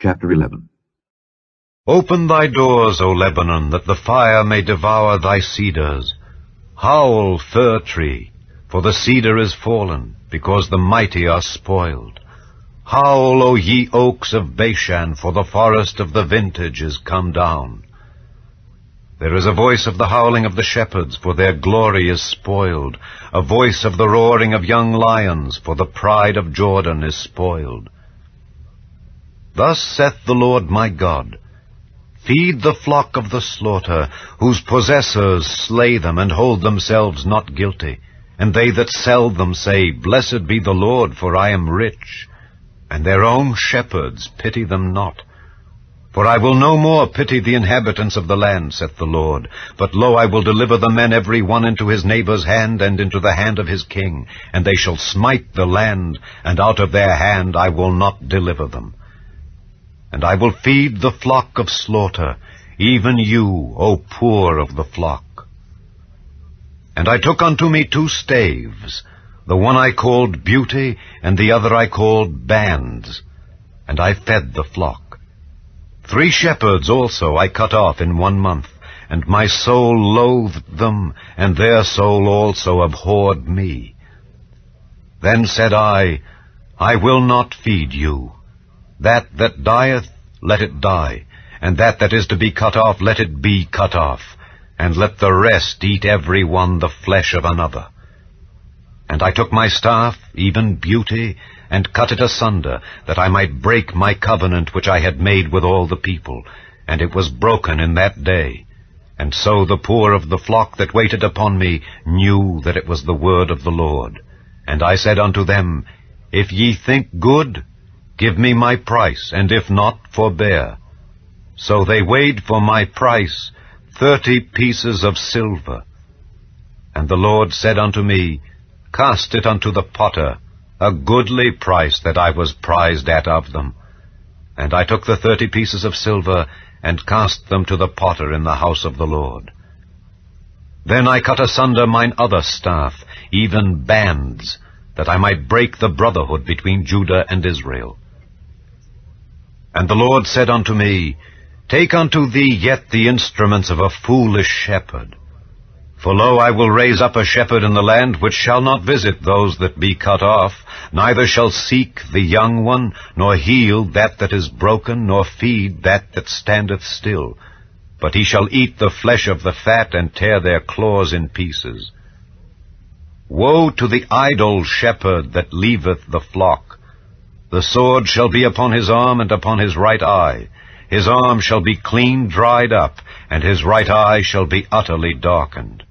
Chapter 11. Open thy doors, O Lebanon, that the fire may devour thy cedars. Howl, fir tree, for the cedar is fallen, because the mighty are spoiled. Howl, O ye oaks of Bashan, for the forest of the vintage is come down. There is a voice of the howling of the shepherds, for their glory is spoiled. A voice of the roaring of young lions, for the pride of Jordan is spoiled. Thus saith the Lord my God, feed the flock of the slaughter, whose possessors slay them and hold themselves not guilty. And they that sell them say, Blessed be the Lord, for I am rich. And their own shepherds pity them not. For I will no more pity the inhabitants of the land, saith the Lord. But lo, I will deliver the men every one into his neighbour's hand, and into the hand of his king. And they shall smite the land, and out of their hand I will not deliver them. And I will feed the flock of slaughter, even you, O poor of the flock. And I took unto me two staves, the one I called Beauty, and the other I called Bands, and I fed the flock. 3 shepherds also I cut off in 1 month, and my soul loathed them, and their soul also abhorred me. Then said I will not feed you. That that dieth, let it die, and that that is to be cut off, let it be cut off, and let the rest eat every one the flesh of another. And I took my staff, even Beauty, and cut it asunder, that I might break my covenant which I had made with all the people, and it was broken in that day. And so the poor of the flock that waited upon me knew that it was the word of the Lord. And I said unto them, If ye think good, give me my price, and if not, forbear. So they weighed for my price 30 pieces of silver. And the Lord said unto me, Cast it unto the potter, a goodly price that I was prized at of them. And I took the 30 pieces of silver, and cast them to the potter in the house of the Lord. Then I cut asunder mine other staff, even Bands, that I might break the brotherhood between Judah and Israel. And the Lord said unto me, Take unto thee yet the instruments of a foolish shepherd. For lo, I will raise up a shepherd in the land, which shall not visit those that be cut off, neither shall seek the young one, nor heal that that is broken, nor feed that that standeth still. But he shall eat the flesh of the fat, and tear their claws in pieces. Woe to the idle shepherd that leaveth the flock! The sword shall be upon his arm and upon his right eye. His arm shall be clean dried up, and his right eye shall be utterly darkened.